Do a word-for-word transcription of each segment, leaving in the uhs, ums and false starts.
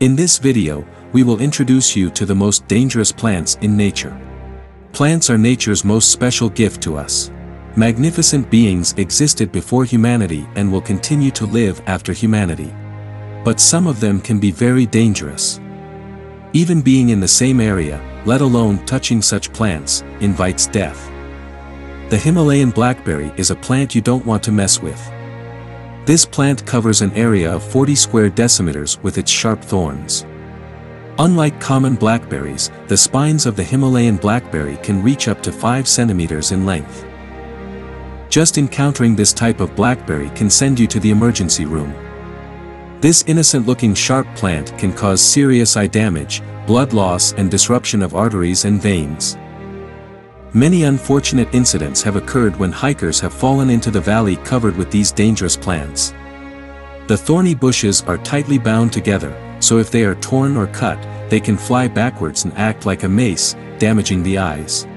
In this video, we will introduce you to the most dangerous plants in nature. Plants are nature's most special gift to us. Magnificent beings existed before humanity and will continue to live after humanity. But some of them can be very dangerous. Even being in the same area, let alone touching such plants, invites death. The Himalayan blackberry is a plant you don't want to mess with. This plant covers an area of forty square decimeters with its sharp thorns. Unlike common blackberries, the spines of the Himalayan blackberry can reach up to five centimeters in length. Just encountering this type of blackberry can send you to the emergency room. This innocent-looking sharp plant can cause serious eye damage, blood loss and disruption of arteries and veins. Many unfortunate incidents have occurred when hikers have fallen into the valley covered with these dangerous plants. The thorny bushes are tightly bound together, so if they are torn or cut, they can fly backwards and act like a mace, damaging the eyes.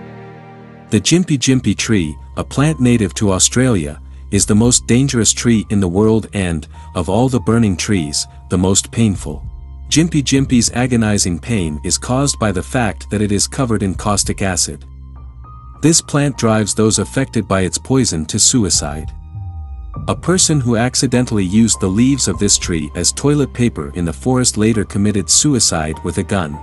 The Gympie-Gympie tree, a plant native to Australia, is the most dangerous tree in the world and, of all the burning trees, the most painful. Gympie-Gympie's agonizing pain is caused by the fact that it is covered in caustic acid. This plant drives those affected by its poison to suicide. A person who accidentally used the leaves of this tree as toilet paper in the forest later committed suicide with a gun.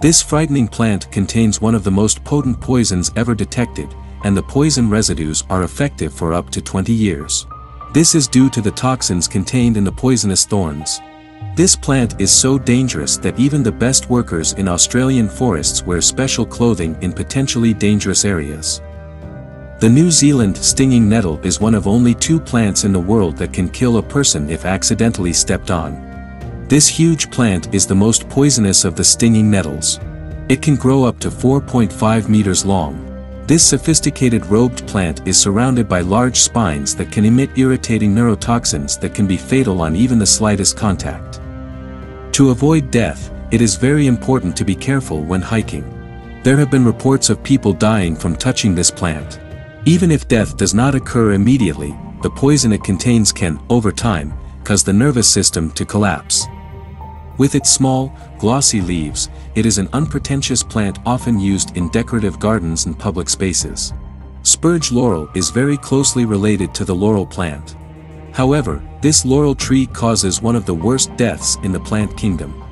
This frightening plant contains one of the most potent poisons ever detected, and the poison residues are effective for up to twenty years. This is due to the toxins contained in the poisonous thorns. This plant is so dangerous that even the best workers in Australian forests wear special clothing in potentially dangerous areas. The New Zealand stinging nettle is one of only two plants in the world that can kill a person if accidentally stepped on. This huge plant is the most poisonous of the stinging nettles. It can grow up to four point five meters long. This sophisticated robed plant is surrounded by large spines that can emit irritating neurotoxins that can be fatal on even the slightest contact. To avoid death, it is very important to be careful when hiking. There have been reports of people dying from touching this plant. Even if death does not occur immediately, the poison it contains can, over time, cause the nervous system to collapse. With its small, glossy leaves, it is an unpretentious plant often used in decorative gardens and public spaces. Spurge laurel is very closely related to the laurel plant. However, this laurel tree causes one of the worst deaths in the plant kingdom.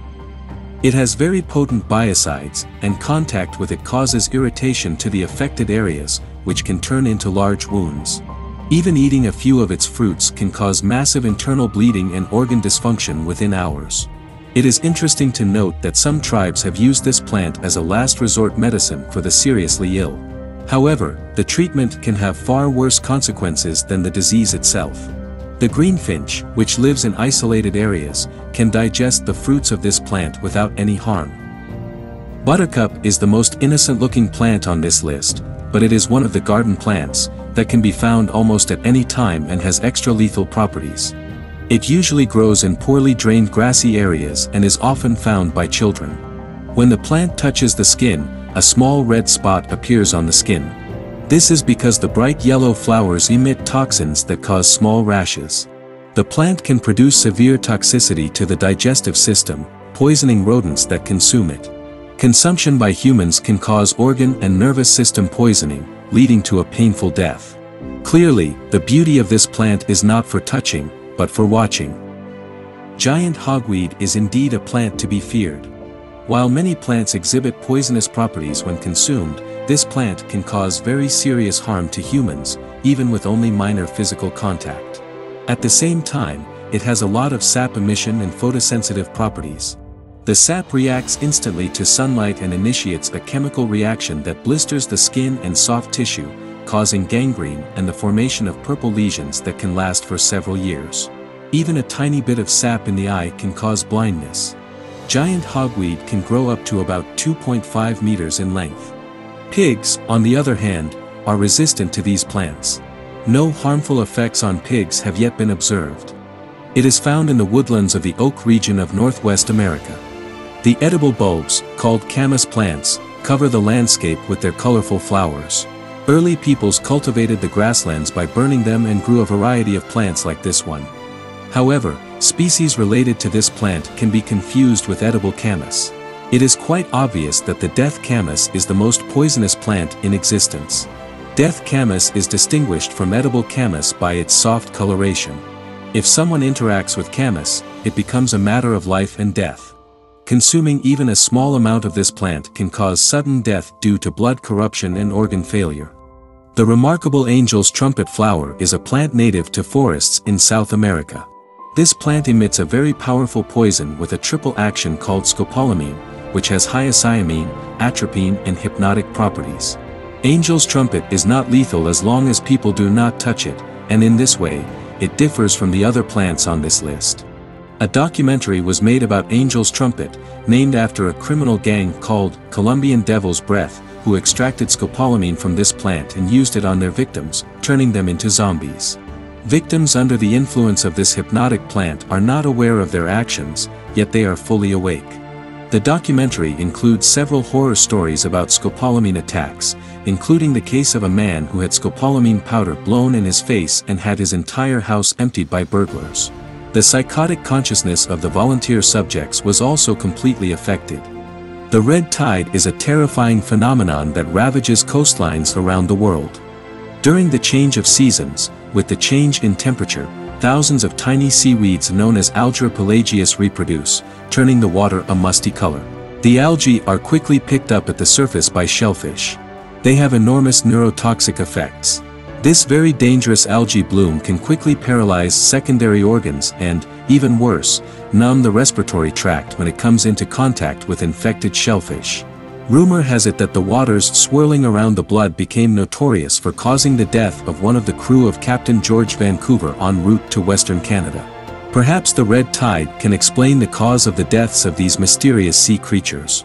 It has very potent biocides, and contact with it causes irritation to the affected areas, which can turn into large wounds. Even eating a few of its fruits can cause massive internal bleeding and organ dysfunction within hours. It is interesting to note that some tribes have used this plant as a last resort medicine for the seriously ill. However, the treatment can have far worse consequences than the disease itself. The greenfinch, which lives in isolated areas, can digest the fruits of this plant without any harm. Buttercup is the most innocent-looking plant on this list, but it is one of the garden plants that can be found almost at any time and has extra lethal properties. It usually grows in poorly drained grassy areas and is often found by children. When the plant touches the skin, a small red spot appears on the skin. This is because the bright yellow flowers emit toxins that cause small rashes. The plant can produce severe toxicity to the digestive system, poisoning rodents that consume it. Consumption by humans can cause organ and nervous system poisoning, leading to a painful death. Clearly, the beauty of this plant is not for touching, but for watching. Giant hogweed is indeed a plant to be feared. While many plants exhibit poisonous properties when consumed, this plant can cause very serious harm to humans, even with only minor physical contact. At the same time, it has a lot of sap emission and photosensitive properties. The sap reacts instantly to sunlight and initiates a chemical reaction that blisters the skin and soft tissue, causing gangrene and the formation of purple lesions that can last for several years. Even a tiny bit of sap in the eye can cause blindness. Giant hogweed can grow up to about two point five meters in length. Pigs, on the other hand, are resistant to these plants. No harmful effects on pigs have yet been observed. It is found in the woodlands of the oak region of Northwest America. The edible bulbs, called camas plants, cover the landscape with their colorful flowers. Early peoples cultivated the grasslands by burning them and grew a variety of plants like this one. However, Species related to this plant can be confused with edible camas. It is quite obvious that the death camas is the most poisonous plant in existence. Death camas is distinguished from edible camas by its soft coloration. If someone interacts with camas, it becomes a matter of life and death. Consuming even a small amount of this plant can cause sudden death due to blood corruption and organ failure. The remarkable Angel's Trumpet flower is a plant native to forests in South America. This plant emits a very powerful poison with a triple action called scopolamine, which has hyoscyamine, atropine and hypnotic properties. Angel's Trumpet is not lethal as long as people do not touch it, and in this way, it differs from the other plants on this list. A documentary was made about Angel's Trumpet, named after a criminal gang called Colombian Devil's Breath, who extracted scopolamine from this plant and used it on their victims, turning them into zombies. Victims under the influence of this hypnotic plant are not aware of their actions, yet they are fully awake. The documentary includes several horror stories about scopolamine attacks, including the case of a man who had scopolamine powder blown in his face and had his entire house emptied by burglars. The psychotic consciousness of the volunteer subjects was also completely affected. The red tide is a terrifying phenomenon that ravages coastlines around the world. During the change of seasons, with the change in temperature, thousands of tiny seaweeds known as Alga pelagius reproduce, turning the water a musty color. The algae are quickly picked up at the surface by shellfish. They have enormous neurotoxic effects. This very dangerous algae bloom can quickly paralyze secondary organs and, even worse, numb the respiratory tract when it comes into contact with infected shellfish. Rumor has it that the waters swirling around the blood became notorious for causing the death of one of the crew of Captain George Vancouver en route to Western Canada. Perhaps the red tide can explain the cause of the deaths of these mysterious sea creatures.